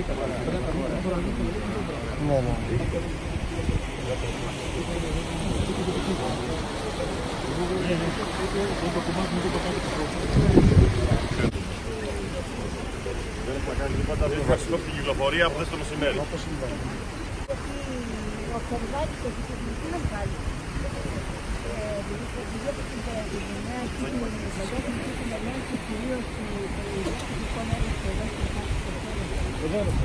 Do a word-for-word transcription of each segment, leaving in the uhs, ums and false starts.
Ναι, ναι. Δεν θα κάνει τίποτα, δεν θα συλλόψει την κυκλοφορία από το μεσημέρι. Ο Κοβδάκης το δυσκευτεί να βγάλει. Βλέπω την περασμένα εκεί που είναι η Βαγιώτη και την ελέγχη κυρίως του περιοχικού μέρους και εδώ στην Κάτω στο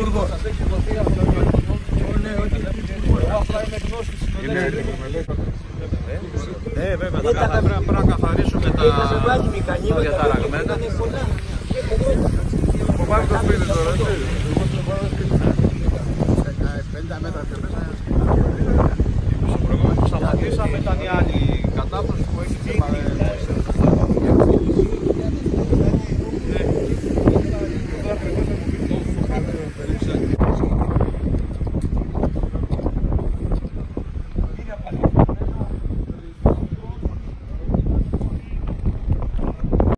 Κόβδο. Κοπάρει το σπίτι τώρα, έτσι.